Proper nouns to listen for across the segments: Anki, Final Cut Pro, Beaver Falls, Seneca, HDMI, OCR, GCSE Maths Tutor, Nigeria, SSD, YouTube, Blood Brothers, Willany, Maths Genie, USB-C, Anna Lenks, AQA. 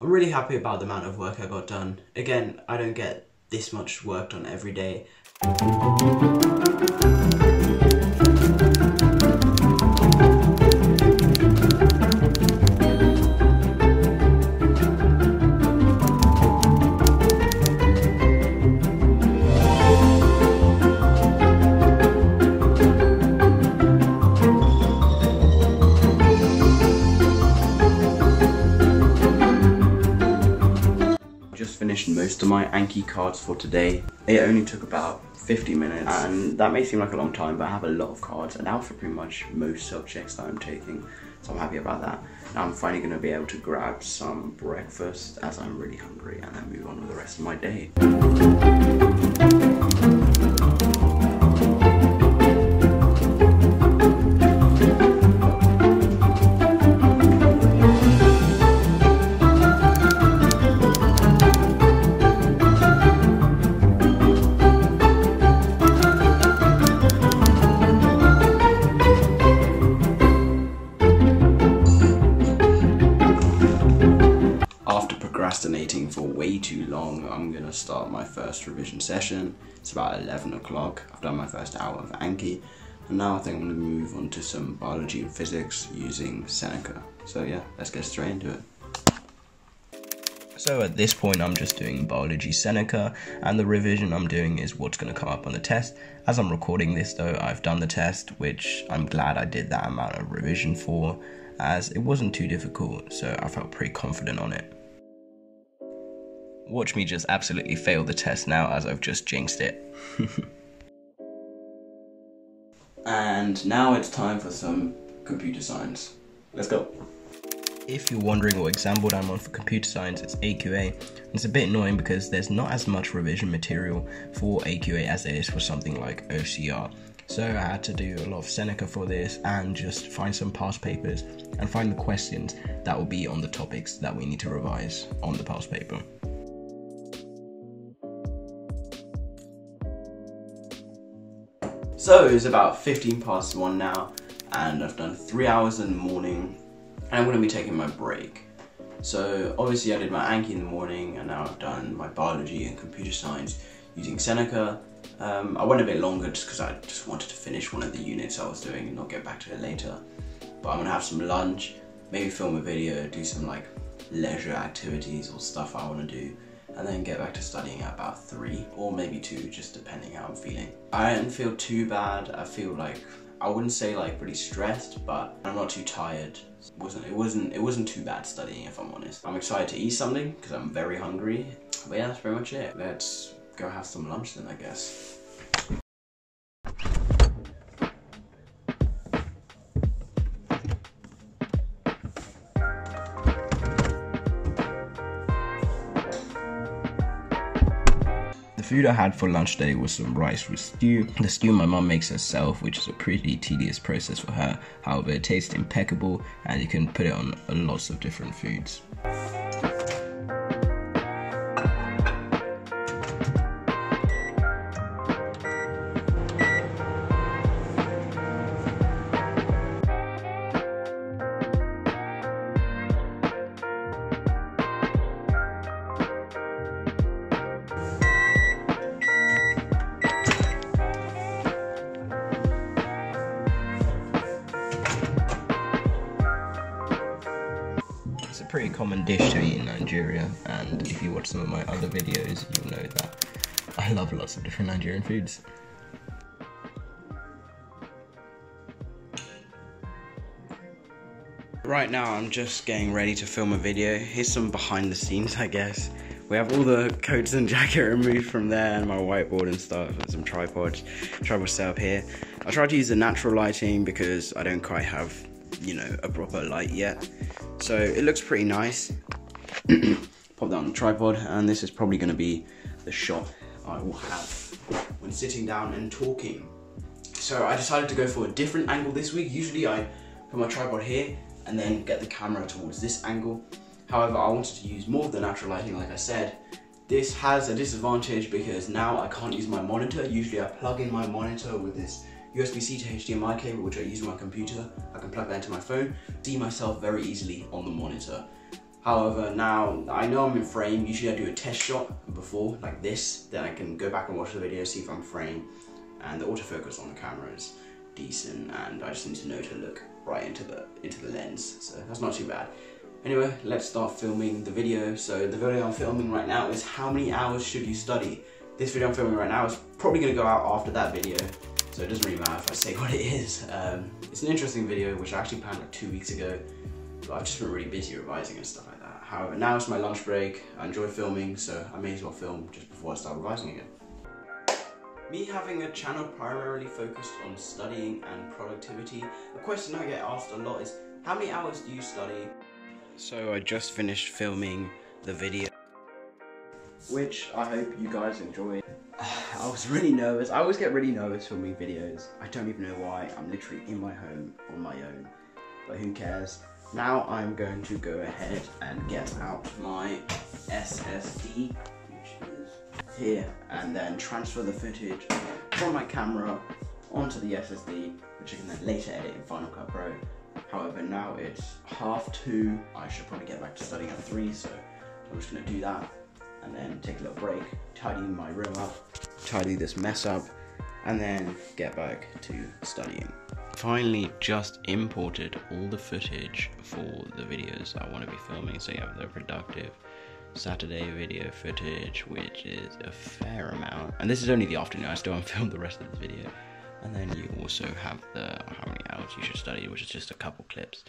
I'm really happy about the amount of work I got done. Again, I don't get this much work done every day. Most of my Anki cards for today. It only took about 50 minutes, and that may seem like a long time, but I have a lot of cards and now for pretty much most subjects that I'm taking, so I'm happy about that. Now I'm finally going to be able to grab some breakfast as I'm really hungry and then move on with the rest of my day. Procrastinating for way too long, I'm gonna start my first revision session. It's about 11 o'clock. I've done my first hour of Anki, and now I think I'm gonna move on to some biology and physics using Seneca. So yeah, let's get straight into it. So at this point I'm just doing biology Seneca, and the revision I'm doing is what's going to come up on the test. As I'm recording this though, I've done the test, which I'm glad I did that amount of revision for, as it wasn't too difficult, so I felt pretty confident on it. Watch me just absolutely fail the test now, as I've just jinxed it. And now it's time for some computer science. Let's go. If you're wondering what exam board I'm on for computer science, it's AQA. It's a bit annoying because there's not as much revision material for AQA as there is for something like OCR. So I had to do a lot of Seneca for this and just find some past papers and find the questions that will be on the topics that we need to revise on the past paper. So it's about 15 past one now, and I've done 3 hours in the morning, and I'm going to be taking my break. So obviously I did my Anki in the morning, and now I've done my biology and computer science using Seneca. I went a bit longer just because I just wanted to finish one of the units I was doing and not get back to it later. But I'm going to have some lunch, maybe film a video, do some like leisure activities or stuff I want to do, and then get back to studying at about 3 or maybe 2, just depending how I'm feeling. I didn't feel too bad. I feel like, I wouldn't say like really stressed, but I'm not too tired. It wasn't too bad studying, if I'm honest. I'm excited to eat something because I'm very hungry. But yeah, that's pretty much it. Let's go have some lunch then, I guess. The food I had for lunch today was some rice with stew. The stew my mum makes herself, which is a pretty tedious process for her. However, it tastes impeccable and you can put it on lots of different foods. Pretty common dish to eat in Nigeria, and if you watch some of my other videos you'll know that I love lots of different Nigerian foods. Right now I'm just getting ready to film a video. Here's some behind the scenes, I guess. We have all the coats and jacket removed from there, and my whiteboard and stuff, and some tripod set up here. I tried to use the natural lighting because I don't quite have, you know, a proper light yet, so it looks pretty nice. Pop that on the tripod, and this is probably going to be the shot I will have when sitting down and talking. So I decided to go for a different angle this week. Usually I put my tripod here and then get the camera towards this angle. However, I wanted to use more of the natural lighting, like I said. This has a disadvantage because now I can't use my monitor. Usually I plug in my monitor with this USB-C to HDMI cable, which I use on my computer. I can plug that into my phone, see myself very easily on the monitor. However, now I know I'm in frame. Usually I do a test shot before, like this, then I can go back and watch the video, see if I'm frame, and the autofocus on the camera is decent, and I just need to know to look right into the lens, so that's not too bad. Anyway, let's start filming the video. So the video I'm filming right now is how many hours should you study? This video I'm filming right now is probably going to go out after that video, so it doesn't really matter if I say what it is. It's an interesting video which I actually planned like 2 weeks ago, but I've just been really busy revising and stuff like that. However, now it's my lunch break, I enjoy filming, so I may as well film just before I start revising again. Me having a channel primarily focused on studying and productivity, a question I get asked a lot is, how many hours do you study? So I just finished filming the video, which I hope you guys enjoyed. I was really nervous. I always get really nervous filming videos. I don't even know why. I'm literally in my home on my own, but who cares? Now I'm going to go ahead and get out my SSD. Here, and then transfer the footage from my camera onto the SSD, which I can then later edit in Final Cut Pro. However, now it's 2:30. I should probably get back to studying at 3, so I'm just gonna do that and then take a little break, tidy my room up, tidy this mess up, and then get back to studying. Finally just imported all the footage for the videos I want to be filming, so you have the productive Saturday video footage, which is a fair amount, and this is only the afternoon. I still haven't filmed the rest of this video. And then you also have the how many hours you should study, which is just a couple clips.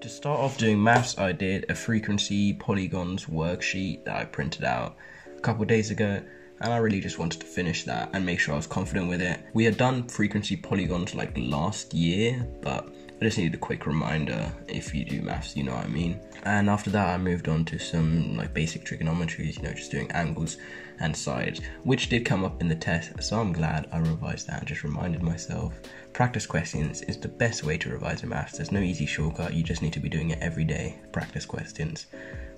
To start off doing maths, I did a frequency polygons worksheet that I printed out a couple days ago, and I really just wanted to finish that and make sure I was confident with it. We had done frequency polygons like last year, but I just needed a quick reminder. If you do maths, you know what I mean. And after that, I moved on to some like basic trigonometries, you know, just doing angles and sides, which did come up in the test, so I'm glad I revised that and just reminded myself. Practice questions is the best way to revise in maths. There's no easy shortcut, you just need to be doing it every day. Practice questions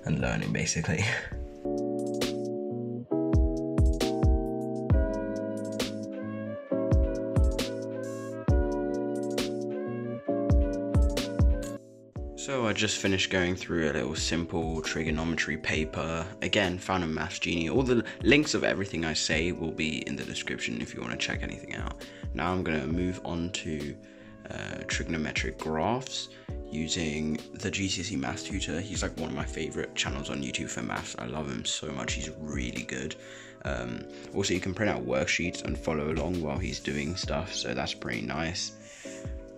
and learning, basically. So I just finished going through a little simple trigonometry paper, again found on Maths Genie. All the links of everything I say will be in the description if you want to check anything out. Now I'm going to move on to trigonometric graphs using the GCSE Maths Tutor. He's like one of my favorite channels on YouTube for maths. I love him so much, he's really good. Also you can print out worksheets and follow along while he's doing stuff, so that's pretty nice.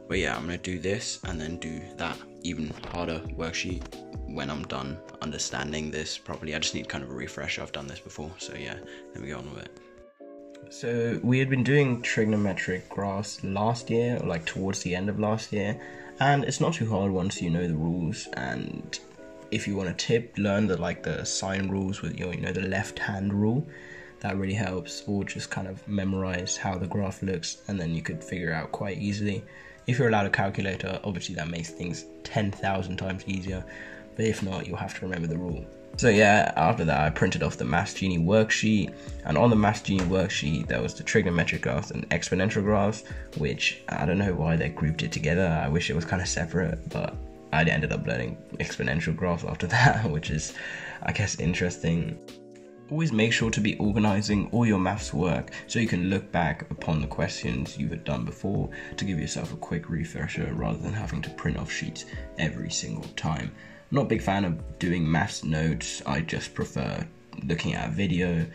But yeah, I'm going to do this and then do that even harder worksheet when I'm done understanding this properly. I just need kind of a refresher. I've done this before, so yeah, let me go on with it. So we had been doing trigonometric graphs last year, or like towards the end of last year, and it's not too hard once you know the rules. And if you want a tip, learn the sine rules with your, you know, the left hand rule. That really helps, or just kind of memorize how the graph looks, and then you could figure it out quite easily. If you're allowed a calculator, obviously that makes things 10,000 times easier, but if not, you'll have to remember the rule. So yeah, after that I printed off the Maths Genie worksheet, and on the Maths Genie worksheet there was the trigonometric graphs and exponential graphs, which I don't know why they grouped it together. I wish it was kind of separate, but I ended up learning exponential graphs after that, which is, I guess, interesting. Always make sure to be organizing all your maths work so you can look back upon the questions you had done before to give yourself a quick refresher rather than having to print off sheets every single time. I'm not a big fan of doing maths notes. I just prefer looking at a video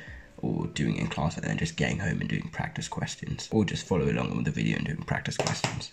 or doing it in class and then just getting home and doing practice questions, or just follow along with the video and doing practice questions.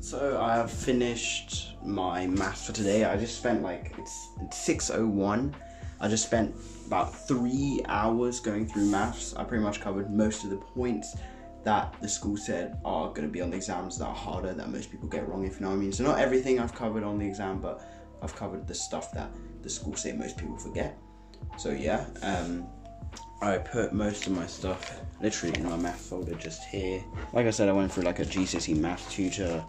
So I have finished my maths for today. I just spent like, it's 6:01. I just spent about 3 hours going through maths. I pretty much covered most of the points that the school said are going to be on the exams that are harder, that most people get wrong, if you know what I mean. So not everything I've covered on the exam, but I've covered the stuff that the school say most people forget. So yeah, I put most of my stuff literally in my math folder just here. Like I said, I went through like a GCSE Maths Tutor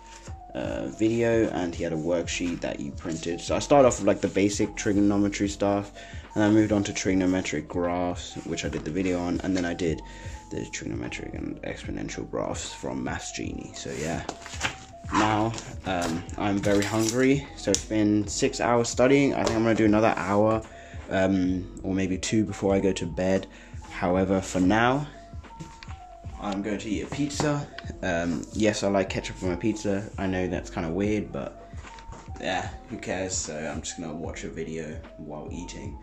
video, and he had a worksheet that you printed. So I started off with like the basic trigonometry stuff, and I moved on to trigonometric graphs, which I did the video on, and then I did the trigonometric and exponential graphs from Maths Genie. So yeah, now I'm very hungry, so it's been 6 hours studying. I think I'm gonna do another hour or maybe two before I go to bed. However, for now I'm going to eat a pizza. Yes, I like ketchup on my pizza. I know that's kind of weird, but yeah, who cares? So I'm just gonna watch a video while eating.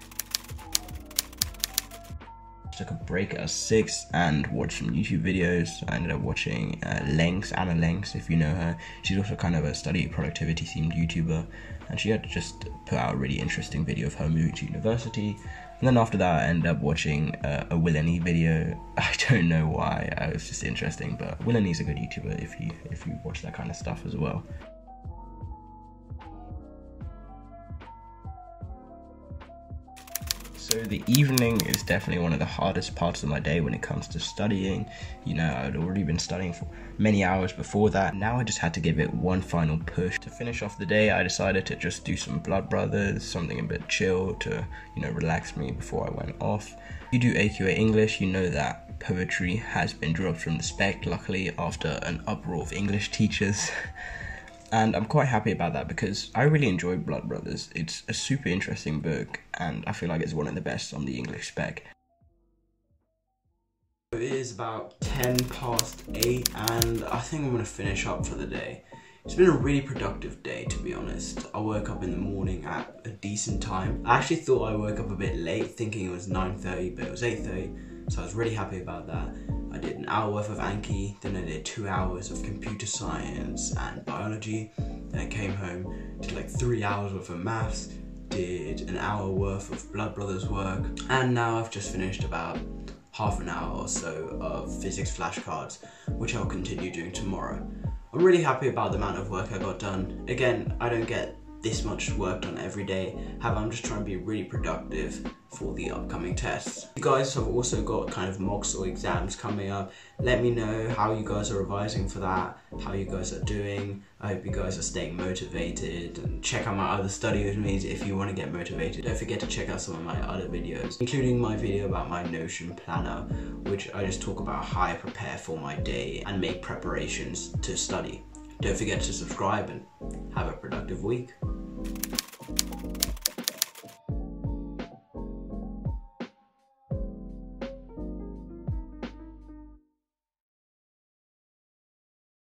Took a break at 6 and watched some YouTube videos. I ended up watching Lenks, Anna Lenks, if you know her. She's also kind of a study productivity themed YouTuber, and she had just put out a really interesting video of her moving to university. And then after that I ended up watching a Willany video. I don't know why, it was just interesting, but Willany's a good YouTuber if you watch that kind of stuff as well. So the evening is definitely one of the hardest parts of my day when it comes to studying. You know, I'd already been studying for many hours before that. Now I just had to give it one final push. To finish off the day, I decided to just do some Blood Brothers, something a bit chill to, you know, relax me before I went off. If you do AQA English, you know that poetry has been dropped from the spec, luckily after an uproar of English teachers. And I'm quite happy about that because I really enjoy Blood Brothers. It's a super interesting book, and I feel like it's one of the best on the English spec. It is about 8:10, and I think I'm gonna finish up for the day. It's been a really productive day, to be honest. I woke up in the morning at a decent time. I actually thought I woke up a bit late, thinking it was 9:30, but it was 8:30, so I was really happy about that. I did an hour worth of Anki, then I did 2 hours of computer science and biology, then I came home, did like 3 hours worth of maths, did an hour worth of Blood Brothers work, and now I've just finished about half an hour or so of physics flashcards, which I'll continue doing tomorrow. I'm really happy about the amount of work I got done. Again, I don't get this much work done every day. However, I'm just trying to be really productive for the upcoming tests. You guys have also got kind of mocks or exams coming up. Let me know how you guys are revising for that, how you guys are doing. I hope you guys are staying motivated, and check out my other study with me if you want to get motivated. Don't forget to check out some of my other videos, including my video about my Notion planner, which I just talk about how I prepare for my day and make preparations to study. Don't forget to subscribe and have a productive week.